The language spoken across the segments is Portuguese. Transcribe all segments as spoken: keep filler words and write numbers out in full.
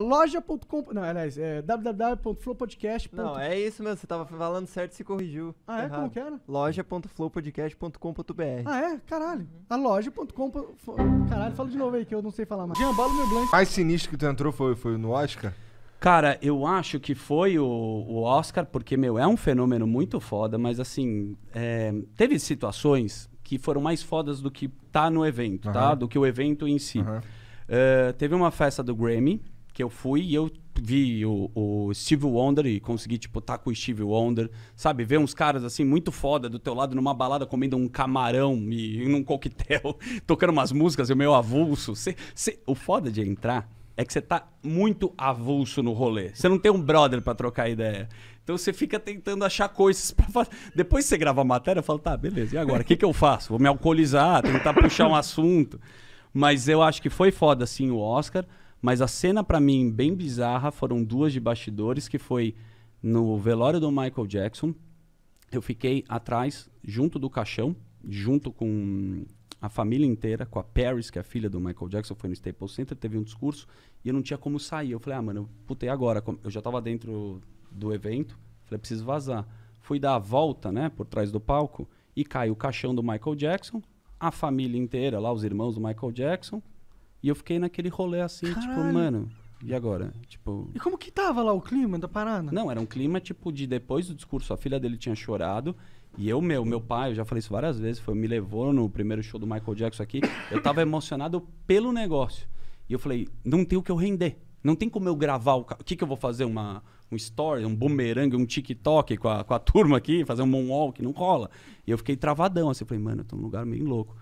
Loja ponto com... Não, aliás, é w w w ponto flow podcast ponto com. Não, é isso mesmo, você tava falando certo e se corrigiu. Ah, é? Errado. Como que era? Loja ponto flow podcast ponto com ponto b r. Ah, é? Caralho. Uhum. A loja ponto com... Caralho, fala de novo aí que eu não sei falar mais. Jambalo meu blanco. O mais sinistro que tu entrou foi, foi no Oscar? Cara, eu acho que foi o, o Oscar, porque, meu, é um fenômeno muito foda, mas, assim, é, teve situações que foram mais fodas do que tá no evento, uhum. tá? Do que o evento em si. Uhum. Uh, teve uma festa do Grammy, que eu fui e eu vi o, o Steve Wonder e consegui, tipo, tá com o Steve Wonder, sabe? Ver uns caras, assim, muito foda do teu lado numa balada comendo um camarão e, e num coquetel, tocando umas músicas, eu meio avulso. Cê, cê, o foda de entrar é que você tá muito avulso no rolê. Você não tem um brother pra trocar ideia. Então você fica tentando achar coisas pra fazer. Depois que você grava a matéria, eu falo, tá, beleza, e agora? O que que eu faço? Vou me alcoolizar, tentar puxar um assunto. Mas eu acho que foi foda, assim, o Oscar. Mas a cena, pra mim, bem bizarra, foram duas de bastidores, que foi no velório do Michael Jackson. Eu fiquei atrás, junto do caixão, junto com a família inteira, com a Paris, que é a filha do Michael Jackson, foi no Staples Center, teve um discurso, e eu não tinha como sair. Eu falei, ah, mano, eu putei agora. Eu já tava dentro do evento, falei, preciso vazar. Fui dar a volta, né, por trás do palco, e cai o caixão do Michael Jackson, a família inteira lá, os irmãos do Michael Jackson. E eu fiquei naquele rolê assim, caralho. Tipo, mano, e agora? Tipo... E como que tava lá o clima da parada? Não, era um clima tipo de depois do discurso, a filha dele tinha chorado. E eu, meu, meu pai, eu já falei isso várias vezes, foi, me levou no primeiro show do Michael Jackson aqui. Eu tava emocionado pelo negócio. E eu falei, não tem o que eu render. Não tem como eu gravar o... O que que eu vou fazer? Uma, um story, um bumerangue, um TikTok com a, com a turma aqui? Fazer um moonwalk? Não rola. E eu fiquei travadão, assim, eu falei, mano, eu tô num lugar meio louco.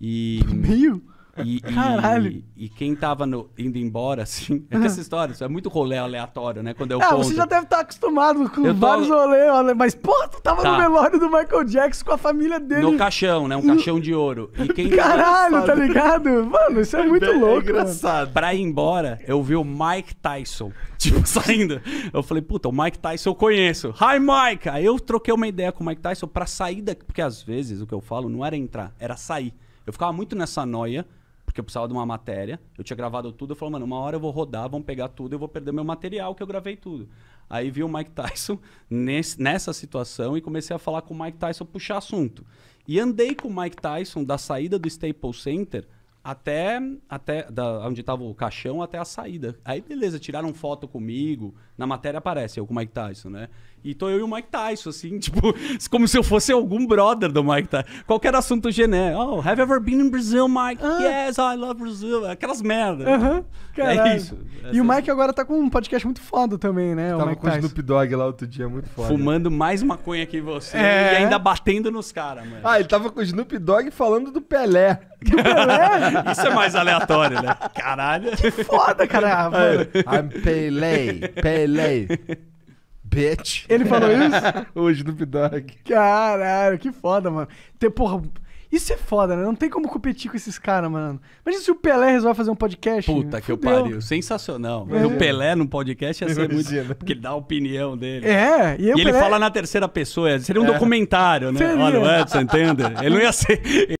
E... meio... E, caralho. E, e quem tava no, indo embora, assim... É que essa história, isso é muito rolê aleatório, né? Quando eu ah, conto... Você já deve estar acostumado com eu vários tô... rolês, mas, pô, tu tava tá. no velório do Michael Jackson com a família dele. No caixão, né? Um caixão de ouro. E quem caralho, tá ligado? Mano, isso é muito é louco, engraçado. Mano. Pra ir embora, eu vi o Mike Tyson, tipo, saindo. Eu falei, puta, o Mike Tyson eu conheço. Hi, Mike! Aí eu troquei uma ideia com o Mike Tyson pra sair daqui. Porque, às vezes, o que eu falo não era entrar, era sair. Eu ficava muito nessa noia... Porque eu precisava de uma matéria, eu tinha gravado tudo, eu falei, mano, uma hora eu vou rodar, vão pegar tudo, eu vou perder meu material que eu gravei tudo. Aí vi o Mike Tyson nesse, nessa situação e comecei a falar com o Mike Tyson, puxar assunto. E andei com o Mike Tyson da saída do Staples Center até, até da, onde estava o caixão, até a saída. Aí beleza, tiraram foto comigo, na matéria aparece eu com o Mike Tyson, né? E tô eu e o Mike Tyson, assim, tipo, como se eu fosse algum brother do Mike Tyson. Qualquer assunto genérico. Oh, have you ever been in Brazil, Mike? Ah. Yes, I love Brazil. Aquelas merdas. Uh-huh. É isso. É e assim. O Mike agora tá com um podcast muito foda também, né? Eu tava o Mike com o Snoop Dogg lá outro dia, muito foda. Fumando mais maconha que você é. E ainda batendo nos caras, mano. Ah, ele tava com o Snoop Dogg falando do Pelé. Do Pelé? Isso é mais aleatório, né? Caralho. Que foda, caralho. I'm Pelé, Pelé. Bitch. Ele falou isso? O Snoop Dogg. Caralho, que foda, mano. Tem, porra, isso é foda, né? Não tem como competir com esses caras, mano. Imagina se o Pelé resolve fazer um podcast. Puta que eu pariu. Sensacional. É. O Pelé num podcast ia ser muito... Porque ele dá a opinião dele. É. E, e ele Pelé... fala na terceira pessoa. Seria um é. documentário, né? Seria. Olha o Edson, entende? Ele não ia ser...